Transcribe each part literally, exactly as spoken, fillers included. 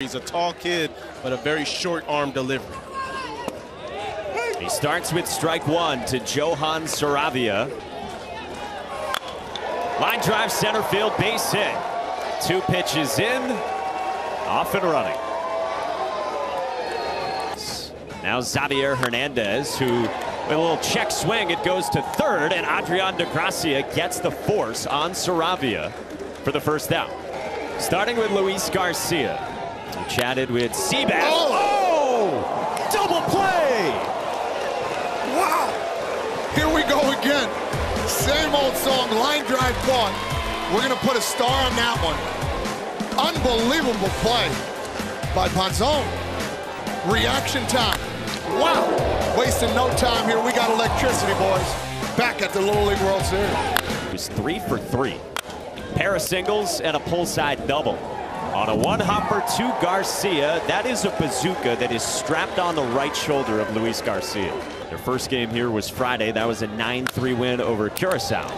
He's a tall kid, but a very short arm delivery. He starts with strike one to Johan Saravia. Line drive, center field, base hit. Two pitches in, off and running. Now Xavier Hernandez, who with a little check swing, it goes to third, and Adrian DeGracia gets the force on Saravia for the first out. Starting with Luis Garcia. He chatted with Seabass. Oh! Oh! Double play! Wow! Here we go again. Same old song, line drive ball. We're going to put a star on that one. Unbelievable play by Pinzone. Reaction time. Wow! Wasting no time here. We got electricity, boys. Back at the Little League World Series. It was three for three. Pair of singles and a pull side double. On a one-hopper to Garcia, that is a bazooka that is strapped on the right shoulder of Luis Garcia. Their first game here was Friday. That was a nine three win over Curacao.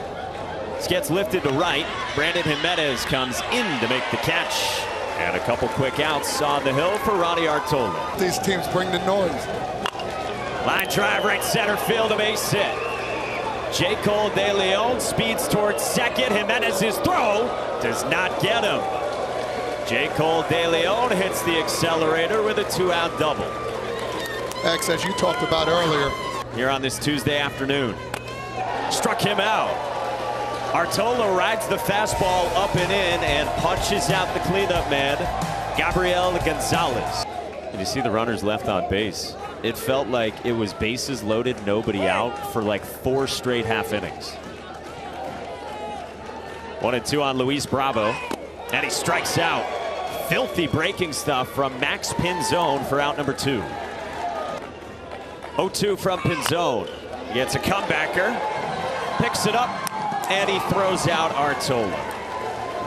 This gets lifted to right. Brandon Jimenez comes in to make the catch. And a couple quick outs on the hill for Roddy Artola. These teams bring the noise. Line drive right center field, a base hit. J. Cole De Leon speeds towards second. Jimenez's throw does not get him. J. Cole De Leon hits the accelerator with a two-out double. X, as you talked about earlier. Here on this Tuesday afternoon. Struck him out. Artola rides the fastball up and in and punches out the cleanup man, Gabriel Gonzalez. And you see the runners left on base. It felt like it was bases loaded, nobody out for like four straight half innings. One and two on Luis Bravo. And he strikes out. Filthy breaking stuff from Max Pinzone for out number two. oh two from Pinzone. He gets a comebacker. Picks it up. And he throws out Artola.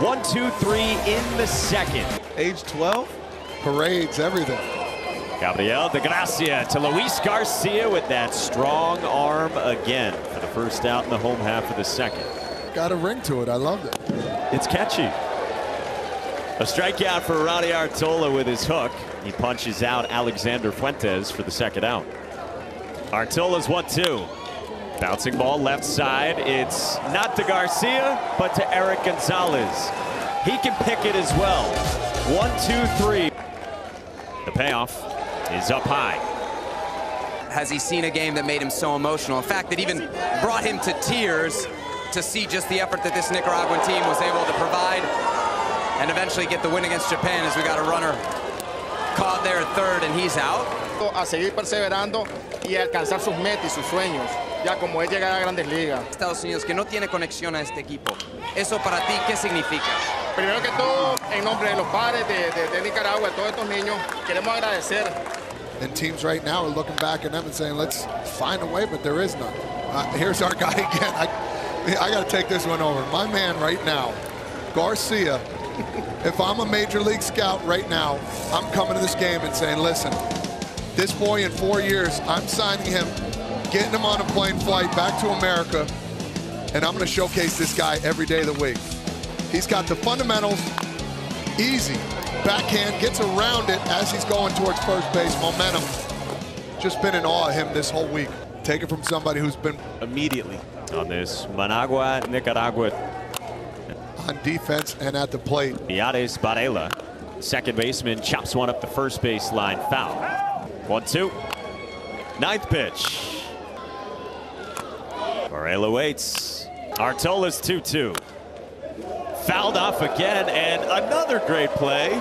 One, two, three in the second. Age twelve. Parades everything. Gabriel DeGracia to Luis Garcia with that strong arm again for the first out in the home half of the second. Got a ring to it. I loved it. It's catchy. A strikeout for Roddy Artola with his hook. He punches out Alexander Fuentes for the second out. Artola's one two. Bouncing ball left side. It's not to Garcia, but to Eric Gonzalez. He can pick it as well. One, two, three. The payoff is up high. Has he seen a game that made him so emotional? In fact, it even brought him to tears to see just the effort that this Nicaraguan team was able to provide. And eventually get the win against Japan as we got a runner caught there at third and he's out. A seguir perseverando y alcanzar sus metas y sus sueños, ya como es llegar a Grandes Ligas. Estados Unidos que no tiene conexión a este equipo. Eso para ti qué significa? Primero que todo, en nombre de los padres de, de, de Nicaragua, todos estos niños queremos agradecer. And teams right now are looking back at them and saying, let's find a way, but there is none. Uh, here's our guy again. I, I got to take this one over. My man right now, Garcia. If I'm a major league scout right now, I'm coming to this game and saying, listen, this boy in four years, I'm signing him, getting him on a plane flight back to America, and I'm going to showcase this guy every day of the week. He's got the fundamentals, easy, backhand, gets around it as he's going towards first base, momentum. Just been in awe of him this whole week. Take it from somebody who's been immediately on this Managua, Nicaragua. On defense and at the plate. Miades Varela, second baseman, chops one up the first baseline, foul. one two. Ninth pitch. Varela waits. Artola's two two. Fouled off again, and another great play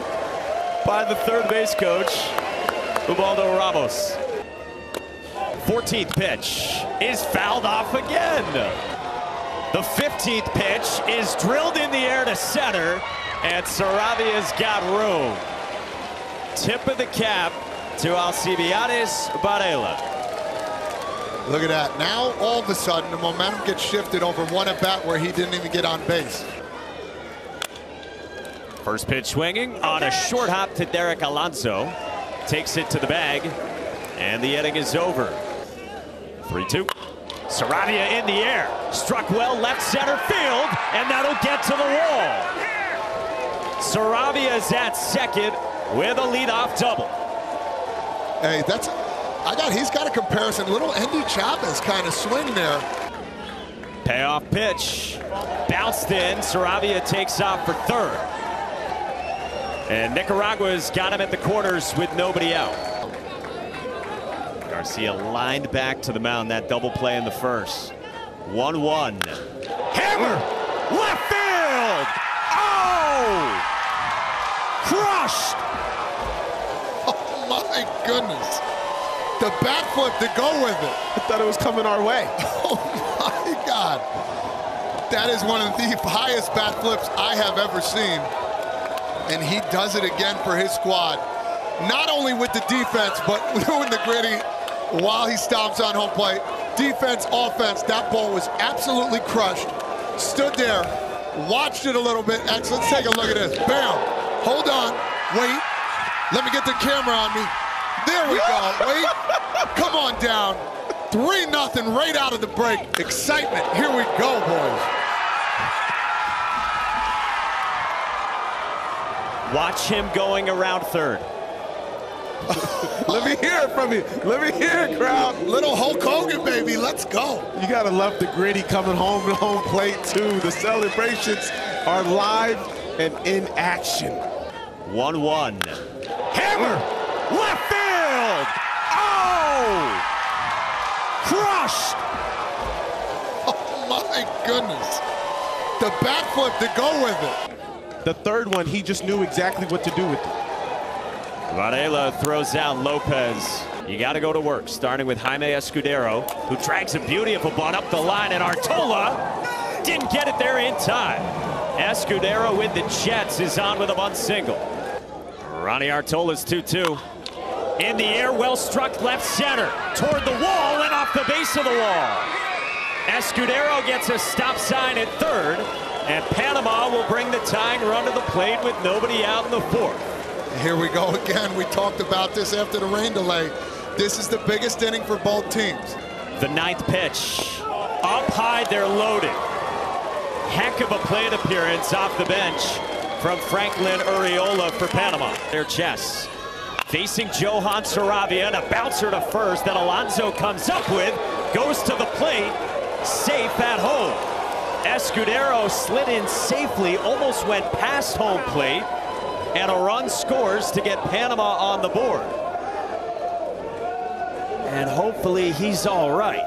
by the third base coach, Ubaldo Ramos. fourteenth pitch is fouled off again. The fifteenth pitch is drilled in the air to center, and Saravia's got room. Tip of the cap to Alcibiades Varela. Look at that. Now, all of a sudden, the momentum gets shifted over one at bat where he didn't even get on base. First pitch swinging on a short hop to Derek Alonso. Takes it to the bag, and the inning is over. three two. Saravia in the air, struck well left center field, and that'll get to the wall. Saravia is at second, with a leadoff double. Hey, that's, I got, he's got a comparison. Little Andy Chavez kind of swing there. Payoff pitch, bounced in. Saravia takes off for third. And Nicaragua's got him at the corners with nobody out. Garcia lined back to the mound, that double play in the first. one one. Hammer! Left field! Oh! Crushed! Oh my goodness. The back flip to go with it. I thought it was coming our way. Oh my God. That is one of the highest bat flips I have ever seen. And he does it again for his squad. Not only with the defense, but doing the gritty while he stomps on home plate. Defense, offense, that ball was absolutely crushed. Stood there, watched it a little bit. Actually, let's take a look at this. Bam. Hold on. Wait. Let me get the camera on me. There we go. Wait. Come on down. three nothing right out of the break. Excitement. Here we go, boys. Watch him going around third. Let me hear it from you. Let me hear it, crowd. Little Hulk Hogan, baby. Let's go. You got to love the gritty coming home to home plate, too. The celebrations are live and in action. one one. Hammer! Left field! Oh! Crushed! Oh, my goodness. The bat flip to go with it. The third one, he just knew exactly what to do with it. Varela throws out Lopez. You got to go to work, starting with Jaime Escudero, who drags a beauty of a bunt up the line, and Artola didn't get it there in time. Escudero with the Jets is on with a bunt single. Ronnie Artola's two two. In the air, well struck left center, toward the wall and off the base of the wall. Escudero gets a stop sign at third. And Panama will bring the tying run to the plate with nobody out in the fourth. Here we go again. We talked about this after the rain delay. This is the biggest inning for both teams. The ninth pitch. Up high, they're loaded. Heck of a plate appearance off the bench from Franklin Uriola for Panama. Their chess. Facing Johan Saravia and a bouncer to first that Alonso comes up with. Goes to the plate. Safe at home. Escudero slid in safely, almost went past home plate, and a run scores to get Panama on the board. And hopefully he's all right.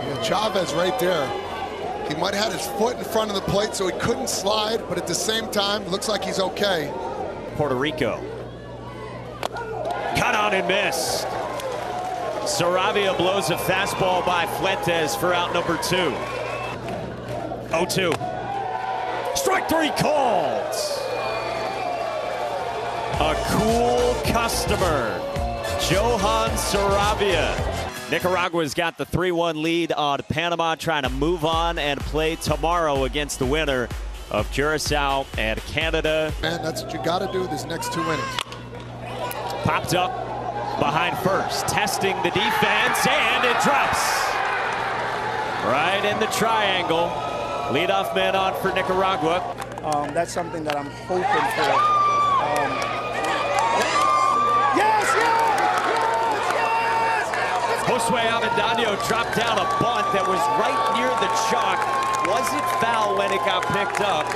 Yeah, Chavez right there. He might have had his foot in front of the plate, so he couldn't slide, but at the same time, looks like he's okay. Puerto Rico. Cut out and missed. Saravia blows a fastball by Fuentes for out number two. oh two. Strike three called. A cool customer, Johan Saravia. Nicaragua's got the three one lead on Panama, trying to move on and play tomorrow against the winner of Curacao and Canada. Man, that's what you got to do these next two innings. Popped up behind first, testing the defense, and it drops right in the triangle. Leadoff man on for Nicaragua. Um, that's something that I'm hoping for. Um, yes, yes, yes, yes! Jose Avendaño dropped down a bunt that was right near the chalk. Was it foul when it got picked up?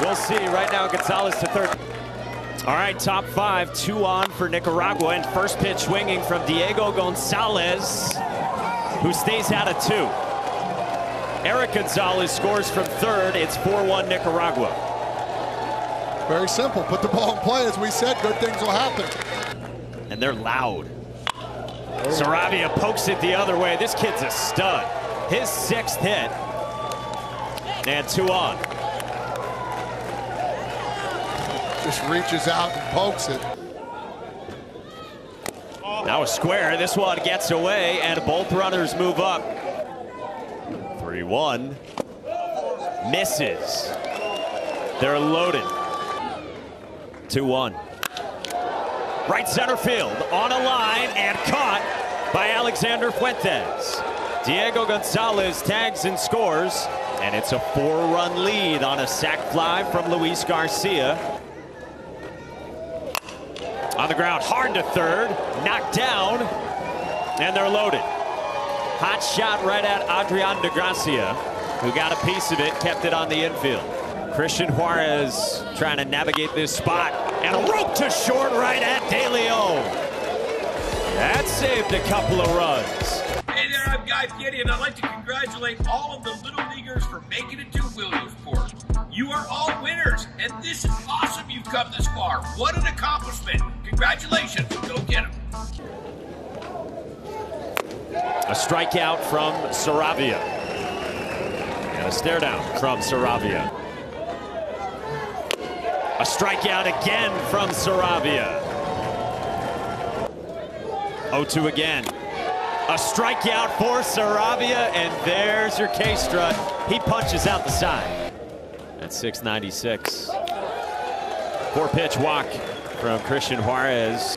We'll see. Right now, Gonzalez to third. All right, top five, two on for Nicaragua, and first pitch swinging from Diego Gonzalez, who stays out of two. Eric Gonzalez scores from third. It's four one Nicaragua. Very simple. Put the ball in play. As we said, good things will happen. And they're loud. Oh. Saravia pokes it the other way. This kid's a stud. His sixth hit. And two on. Just reaches out and pokes it. Now a square. This one gets away, and both runners move up. three one. Misses. They're loaded. two one. Right center field. On a line and caught by Alexander Fuentes. Diego Gonzalez tags and scores. And it's a four-run lead on a sac fly from Luis Garcia. On the ground, hard to third, knocked down, and they're loaded. Hot shot right at Adrian DeGracia, who got a piece of it, kept it on the infield. Christian Juarez trying to navigate this spot, and a rope to short right at De Leon. That saved a couple of runs. Hey there, I'm Guy Piedi, and I'd like to congratulate all of the Little Leaguers for making it to Williamsport. You are all winners, and this is awesome you've come this far. What an accomplishment. Congratulations. Go get them. A strikeout from Saravia. And a stare down from Saravia. A strikeout again from Saravia. oh two again. A strikeout for Saravia, and there's your K-strut. He punches out the side. That's six ninety-six. Four-pitch walk from Christian Juarez.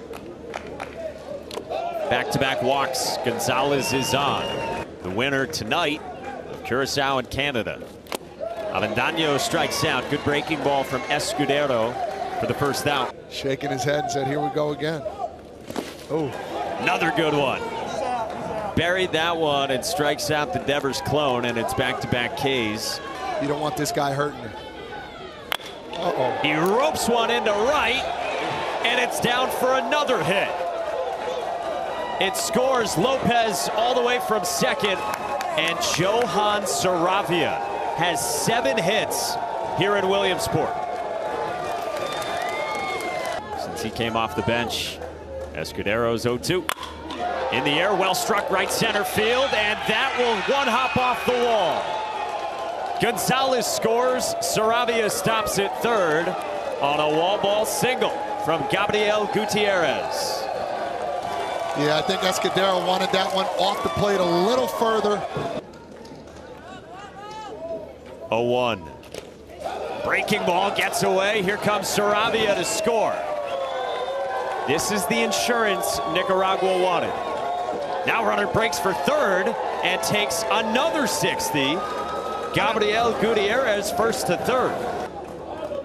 Back-to-back walks. Gonzalez is on. The winner tonight of Curacao and Canada. Avendaño strikes out. Good breaking ball from Escudero for the first out. Shaking his head and said, here we go again. Oh, another good one. Buried that one and strikes out the Devers clone, and it's back-to-back Ks. You don't want this guy hurting her. Uh-oh. He ropes one into right, and it's down for another hit. It scores Lopez all the way from second, and Johan Saravia has seven hits here in Williamsport. Since he came off the bench, Escudero's oh two. In the air, well struck right center field, and that will one hop off the wall. Gonzalez scores, Saravia stops at third on a wall ball single from Gabriel Gutierrez. Yeah, I think Escudero wanted that one off the plate a little further. oh one. Breaking ball gets away. Here comes Saravia to score. This is the insurance Nicaragua wanted. Now runner breaks for third and takes another sixty. Gabriel Gutierrez first to third.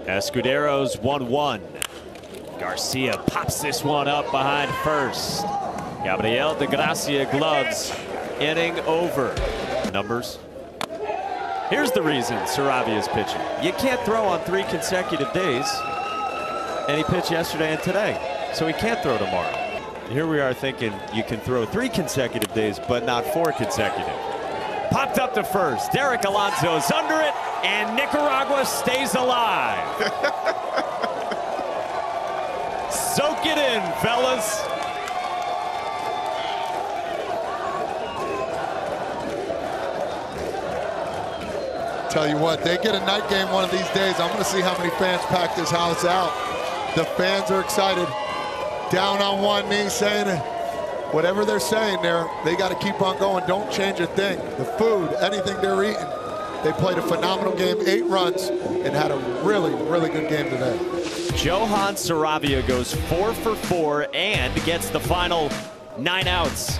Escudero's one one. Garcia pops this one up behind first. Gabriel DeGracia gloves, inning over. Numbers. Here's the reason Saravia's pitching. You can't throw on three consecutive days. And he pitched yesterday and today, so he can't throw tomorrow. Here we are thinking you can throw three consecutive days, but not four consecutive. Popped up to first. Derek Alonso is under it, and Nicaragua stays alive. Soak it in, fellas. Tell you what, they get a night game one of these days. I'm going to see how many fans pack this house out. The fans are excited. Down on one knee saying whatever they're saying there, they got to keep on going. Don't change a thing. The food, anything they're eating. They played a phenomenal game, eight runs, and had a really, really good game today. Johan Saravia goes four for four and gets the final nine outs.